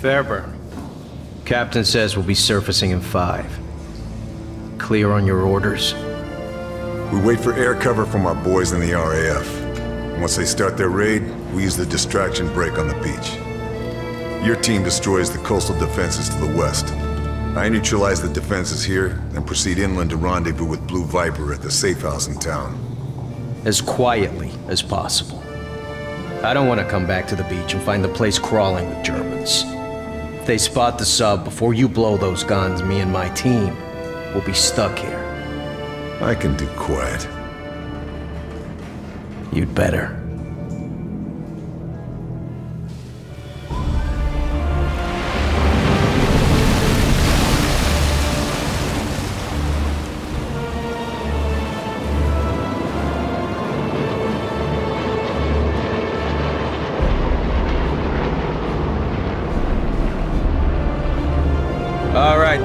Fairburn. Captain says we'll be surfacing in 5. Clear on your orders? We wait for air cover from our boys in the RAF. Once they start their raid, we use the distraction break on the beach. Your team destroys the coastal defenses to the west. I neutralize the defenses here and proceed inland to rendezvous with Blue Viper at the safe house in town. As quietly as possible. I don't want to come back to the beach and find the place crawling with Germans. If they spot the sub before you blow those guns, me and my team will be stuck here. I can do quiet. You'd better.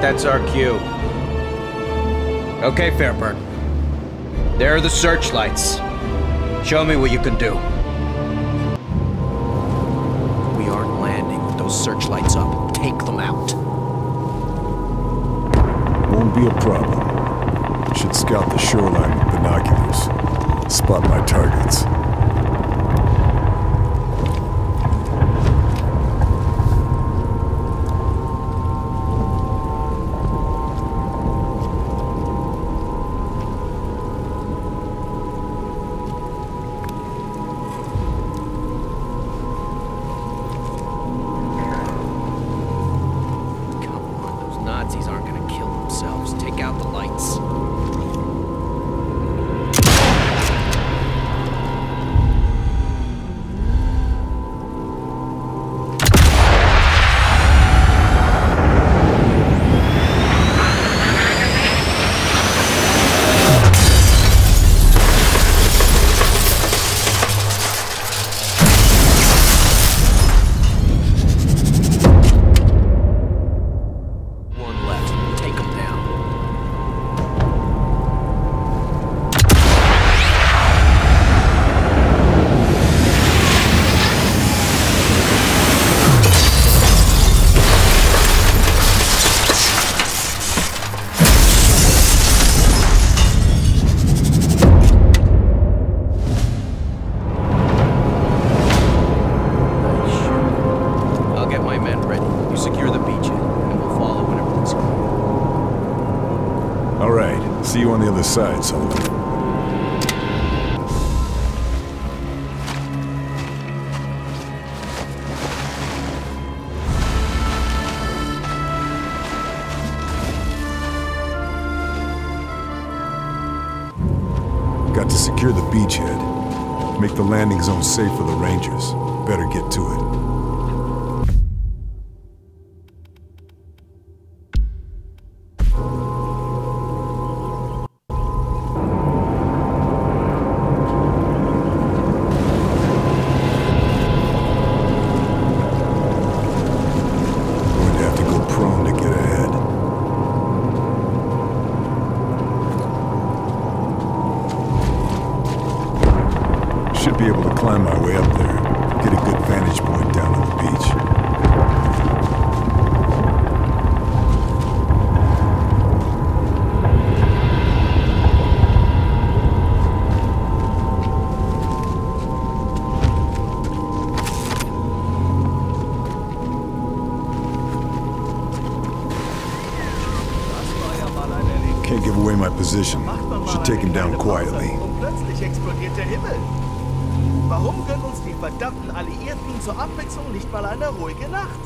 That's our cue. Okay, Fairburn. There are the searchlights. Show me what you can do. We aren't landing with those searchlights up. Take them out. Won't be a problem. Should scout the shoreline with binoculars. Spot my targets. See you on the other side, Sullivan. Got to secure the beachhead. Make the landing zone safe for the Rangers. Better get to it. Can't give away my position. Should take him down quietly. Plötzlich explodiert der Himmel. Warum gönnen uns die verdammten Alliierten zur Abwechslung nicht mal eine ruhige Nacht?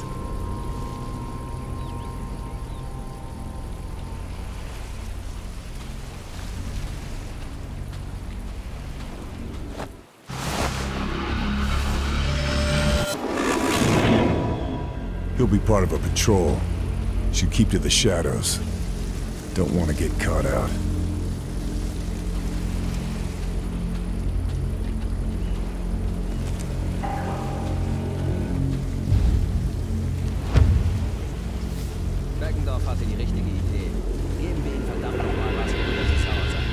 He'll be part of a patrol. Should keep to the shadows. Don't want to get caught out. Beckendorf hatte die richtige Idee. Geben wir ihm verdammt nochmal was, damit er sauer sein.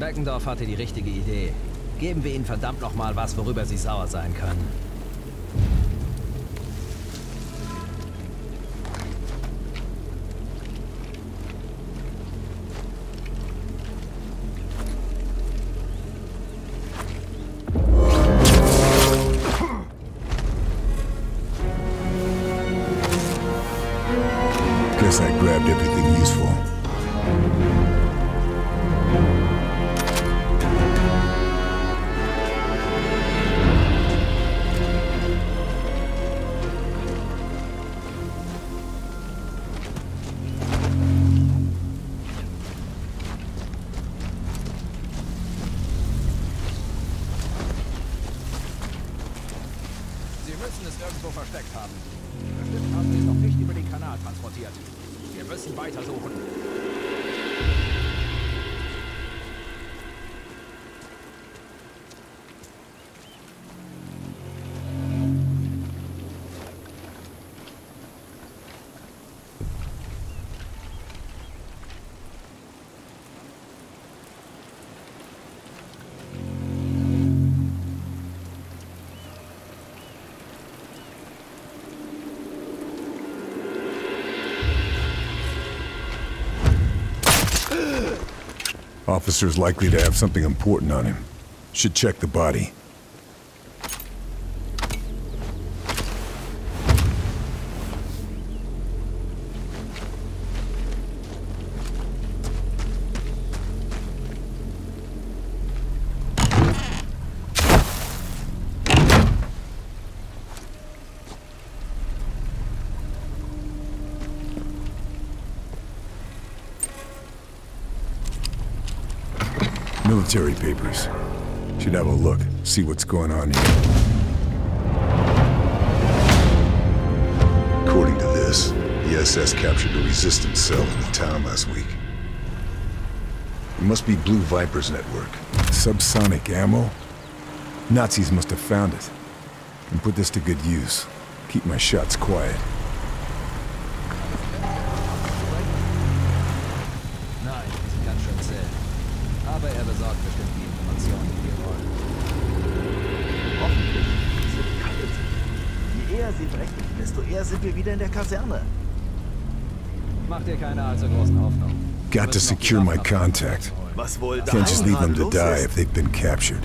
Beckendorf hatte die richtige Idee. Geben wir ihnen verdammt nochmal was, worüber sie sauer sein können. Guess I grabbed everything useful. Wir müssen es irgendwo versteckt haben. Bestimmt haben wir es noch nicht über den Kanal transportiert. Wir müssen weiter suchen. Officer's likely to have something important on him. Should check the body. Military papers. Should have a look, see what's going on here. According to this, the SS captured a resistance cell in the town last week. It must be Blue Viper's network. Subsonic ammo? Nazis must have found it and put this to good use. Keep my shots quiet. Aber besorgt bestimmt die Informationen, die wir wollen. Hoffentlich sind sie kalt. Je eher sie brechen, desto eher sind wir wieder in der Kaserne. Mach dir keine allzu großen Hoffnungen. Got to secure my contact. Was wohl da? Can't just leave them to die if they've been captured.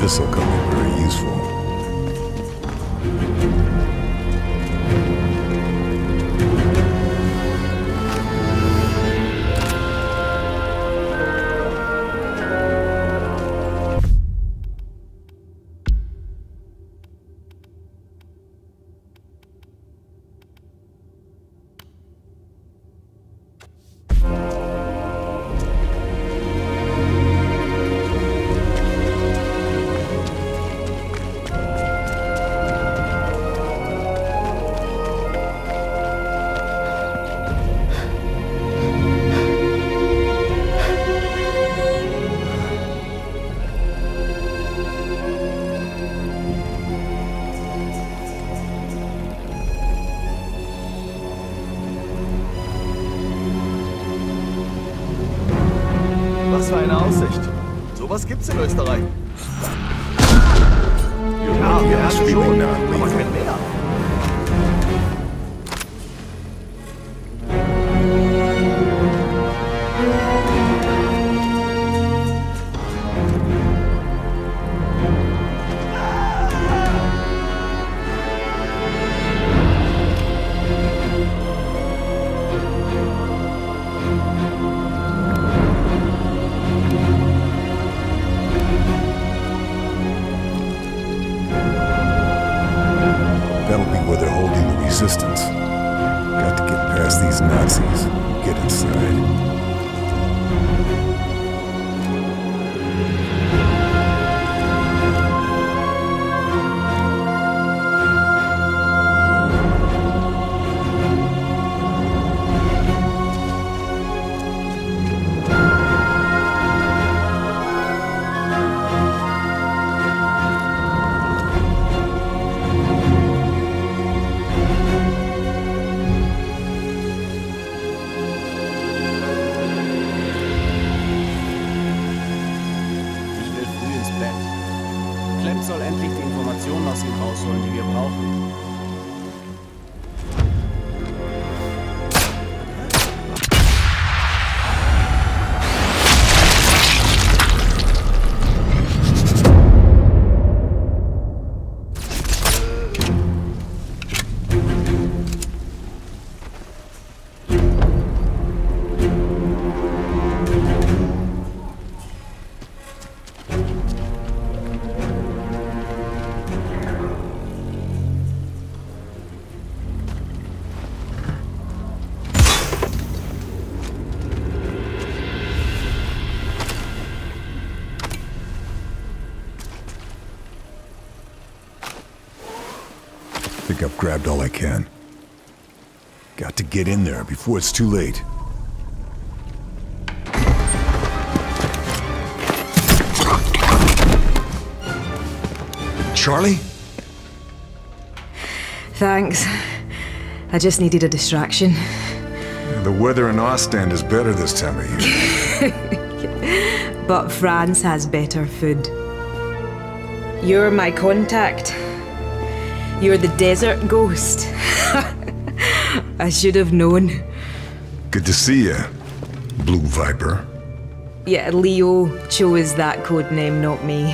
This'll come in very useful. Was für eine Aussicht. Sowas gibt's in Österreich. Ja, wir haben schon, aber kein mehr. Those Nazis get inside. I've grabbed all I can. Got to get in there before it's too late. Charlie? Thanks. I just needed a distraction. Yeah, the weather in Ostend is better this time of year. But France has better food. You're my contact. You're the desert ghost. I should have known. Good to see you, Blue Viper. Yeah, Leo chose that code name, not me.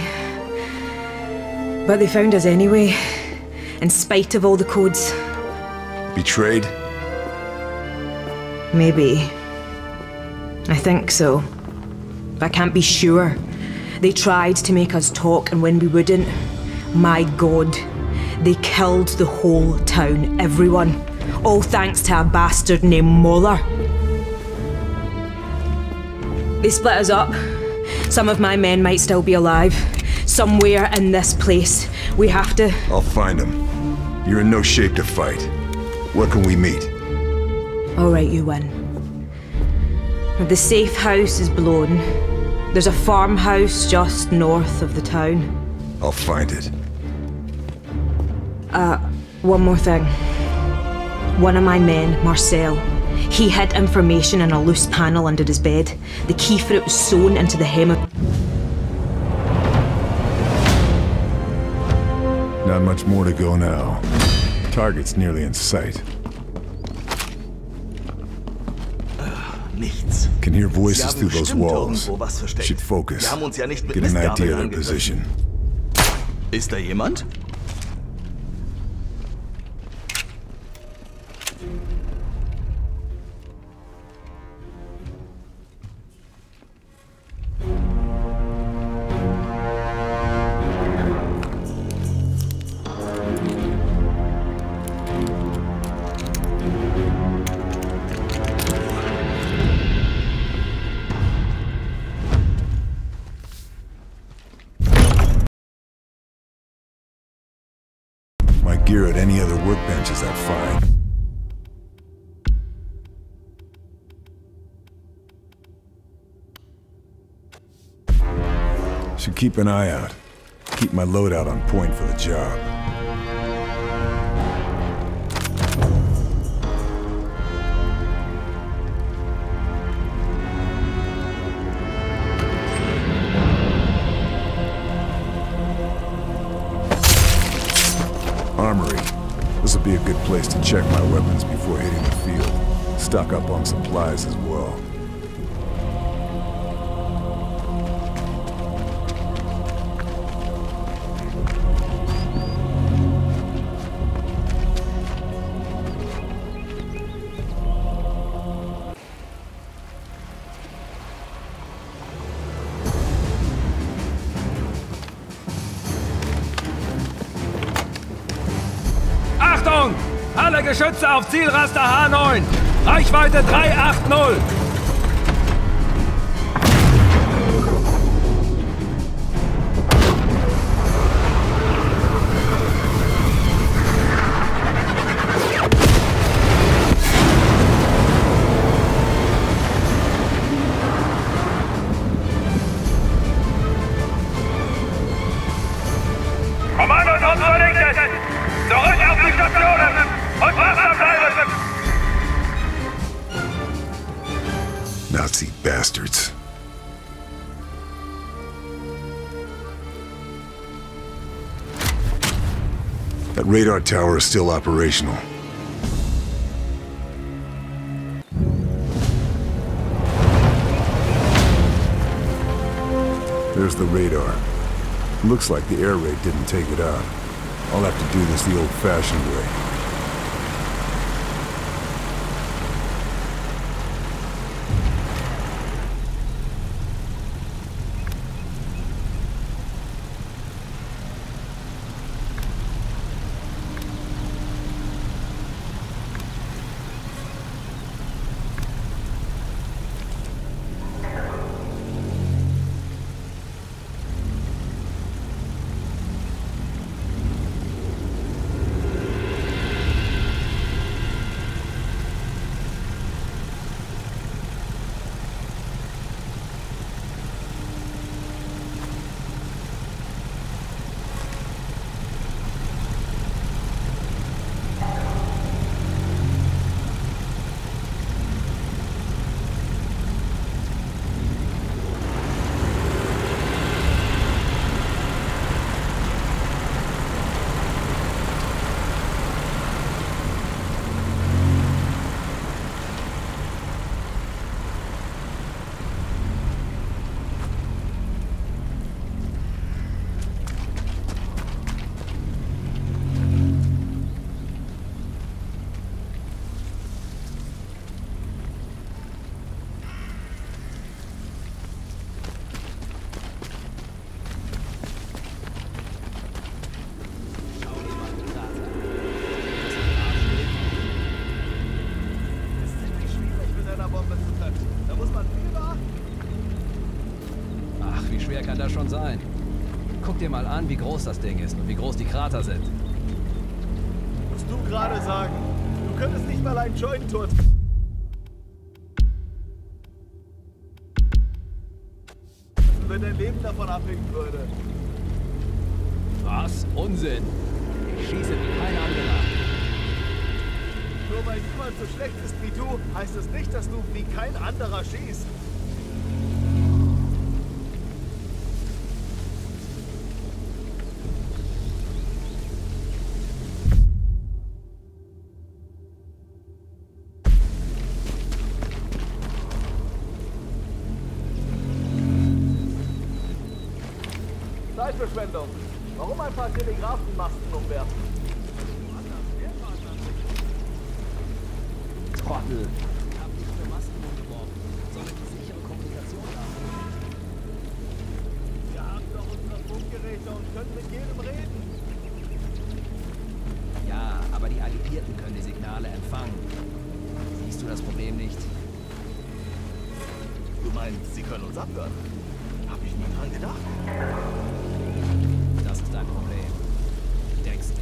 But they found us anyway, in spite of all the codes. Betrayed? Maybe. I think so. I can't be sure. They tried to make us talk, and when we wouldn't, my God. They killed the whole town, everyone. All thanks to a bastard named Moeller. They split us up. Some of my men might still be alive. Somewhere in this place. We have to... I'll find them. You're in no shape to fight. Where can we meet? All right, you win. The safe house is blown. There's a farmhouse just north of the town. I'll find it. One more thing. One of my men, Marcel, he hid information in a loose panel under his bed. The key for it was sewn into the hem of... Not much more to go now. Target's nearly in sight. Nichts. Can hear voices through those walls. Should focus. Get an idea of their position. Ist da jemand? Gear at any other workbenches I find. Should keep an eye out. Keep my loadout on point for the job. This would be a good place to check my weapons before hitting the field. Stock up on supplies as well. Schütze auf Zielraster H9! Reichweite 380! That radar tower is still operational. There's the radar. Looks like the air raid didn't take it out. I'll have to do this the old-fashioned way. Sein. Guck dir mal an, wie groß das Ding ist und wie groß die Krater sind. Musst du gerade sagen, du könntest nicht mal ein Scheunentor... ...wenn dein Leben davon abhängen würde. Was? Unsinn! Ich schieße wie kein anderer. Nur weil niemand so schlecht ist wie du, heißt es nicht, dass du wie kein anderer schießt. Zeitverschwendung. Warum ein paar Telegrafenmasten umwerfen? Trottel. Ich habe diese Masten umgeworfen. Soll ich die sichere Kommunikation haben? Wir haben doch unsere Funkgeräte und können mit jedem reden. Ja, aber die Alliierten können die Signale empfangen. Siehst du das Problem nicht? Du meinst, sie können uns abhören? Hab ich nie dran gedacht. Das ist dein Problem. Du denkst nicht.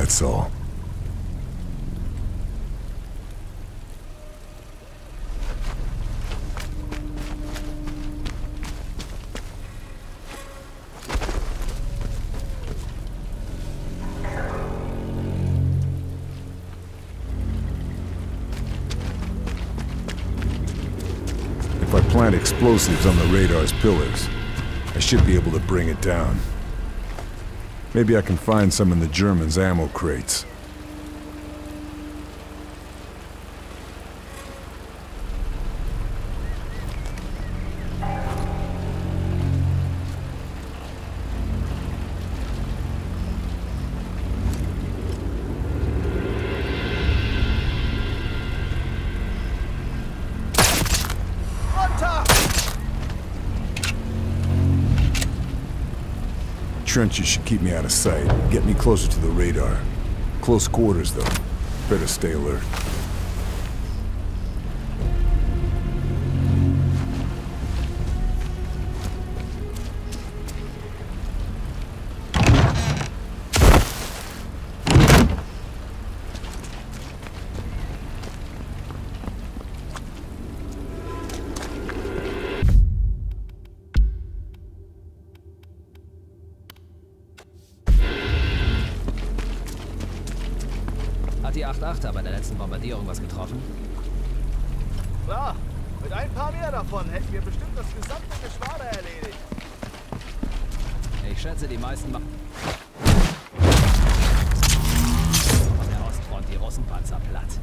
That's all. If I plant explosives on the radar's pillars, I should be able to bring it down. Maybe I can find some in the Germans' ammo crates. Trenches should keep me out of sight, get me closer to the radar. Close quarters, though. Better stay alert. Hat die 8-8er bei der letzten Bombardierung was getroffen? Klar, mit ein paar mehr davon hätten wir bestimmt das gesamte Geschwader erledigt. Ich schätze, die meisten machen von der Ostfront die Russenpanzer platt.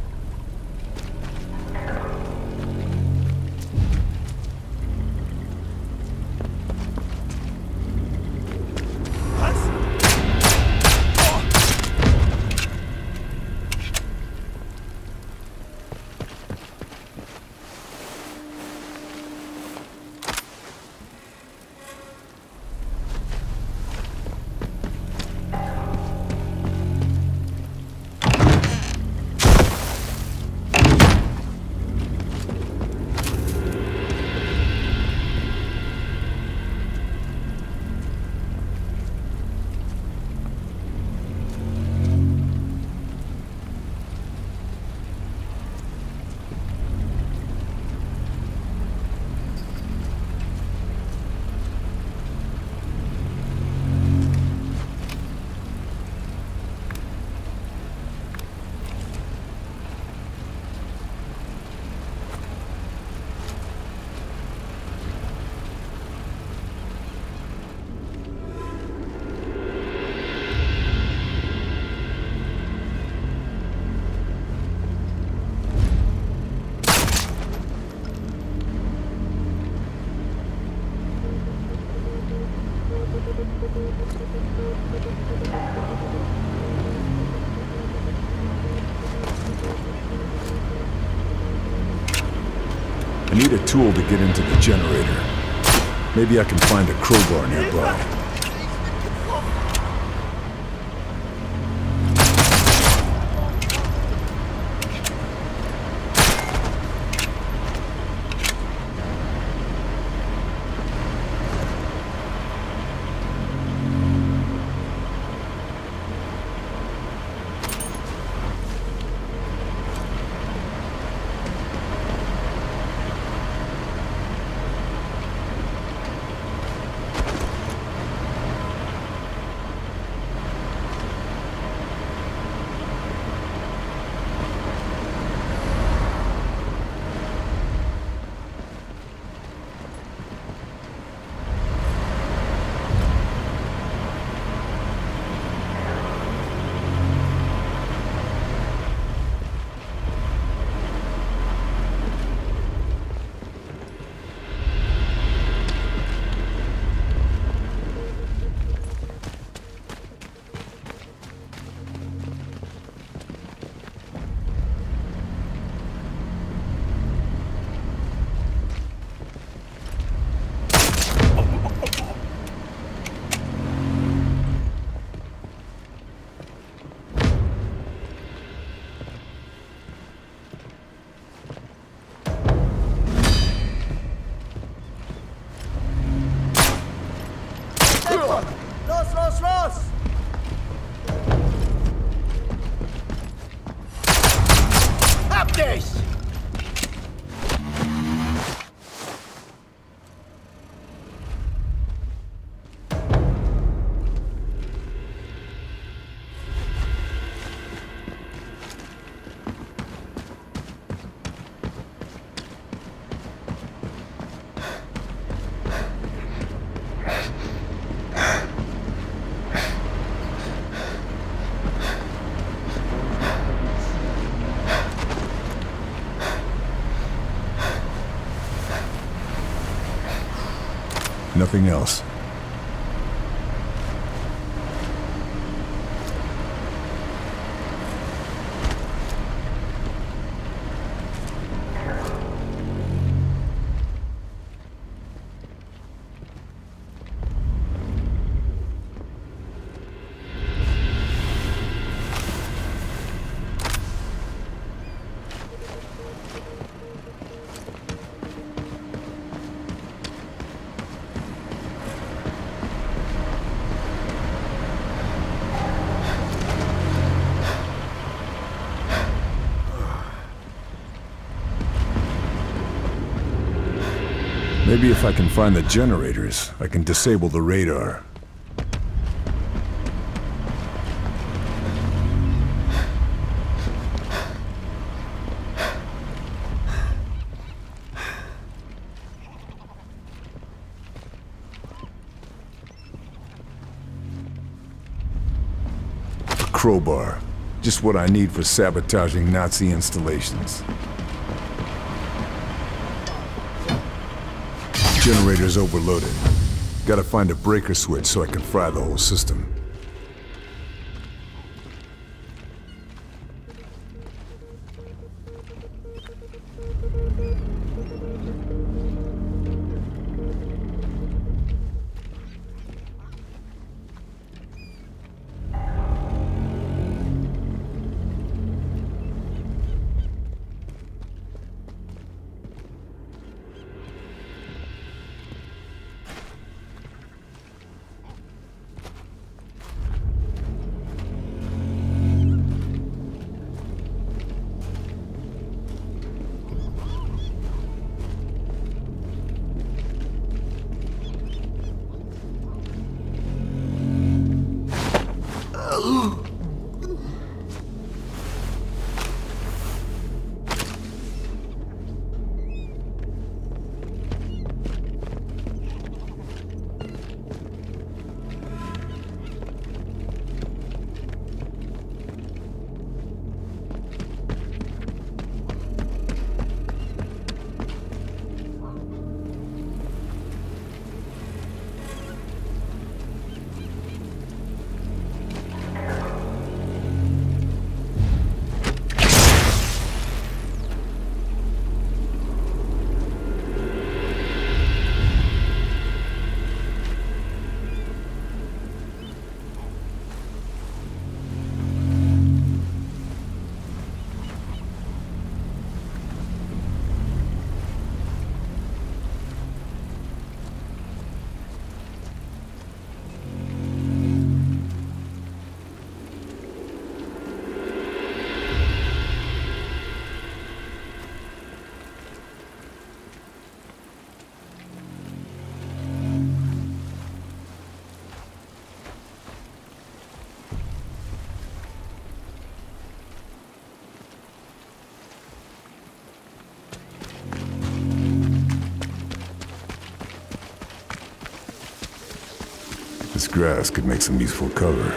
I need a tool to get into the generator. Maybe I can find a crowbar nearby. Nothing else. Maybe if I can find the generators, I can disable the radar. A crowbar. Just what I need for sabotaging Nazi installations. Generator's overloaded. Gotta find a breaker switch so I can fry the whole system. This grass could make some useful cover.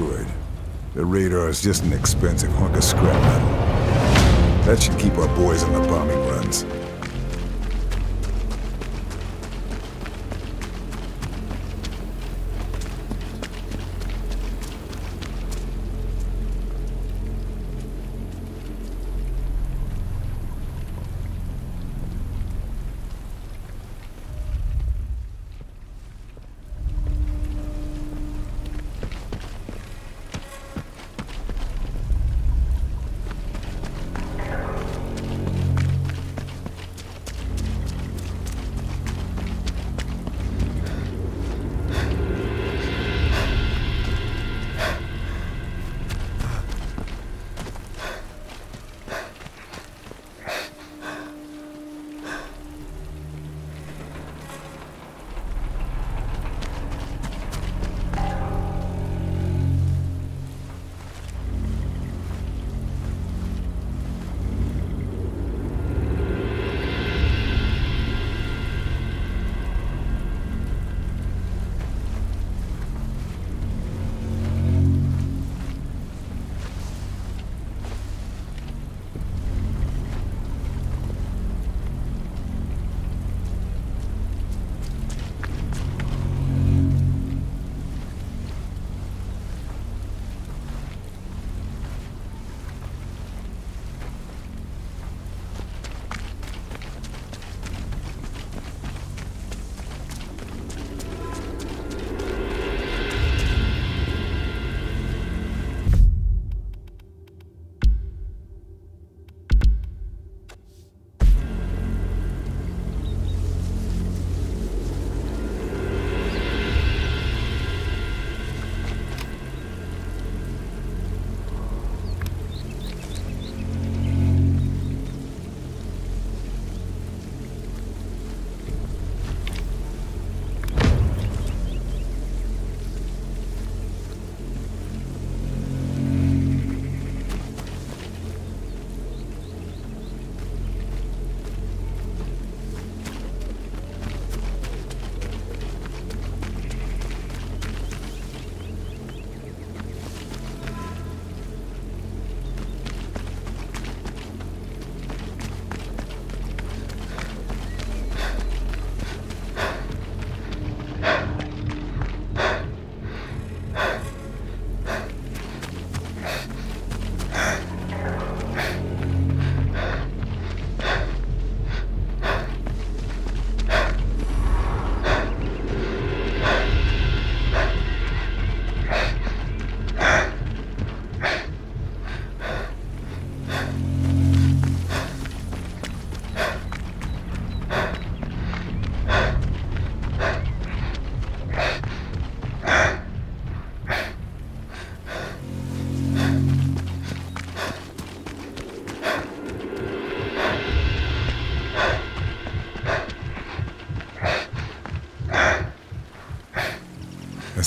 destroyed. The radar is just an expensive hunk of scrap metal. That should keep our boys on the bombing runs.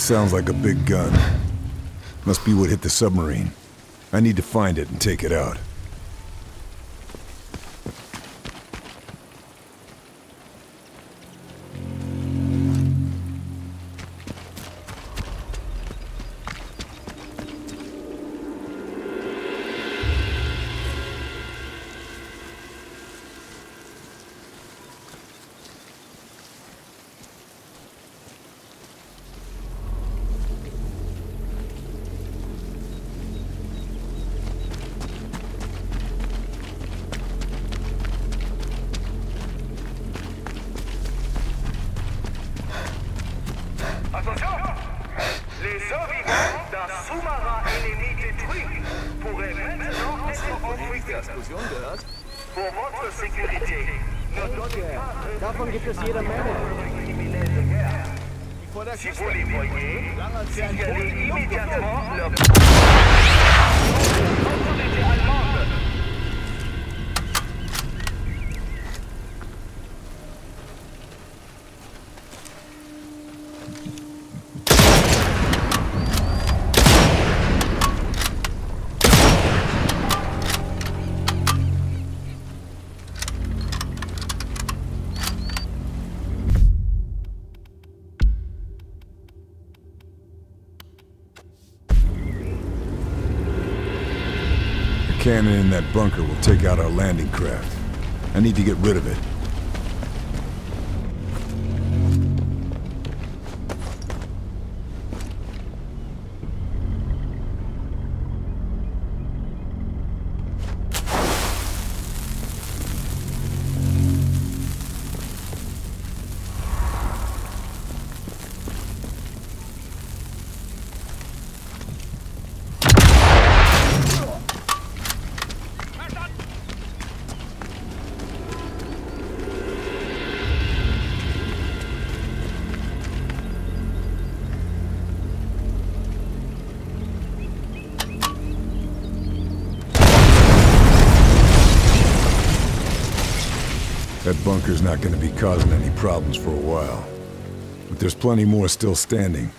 Sounds like a big gun. Must be what hit the submarine. I need to find it and take it out. standing in that bunker will take out our landing craft. I need to get rid of it. That bunker's not going to be causing any problems for a while. But there's plenty more still standing.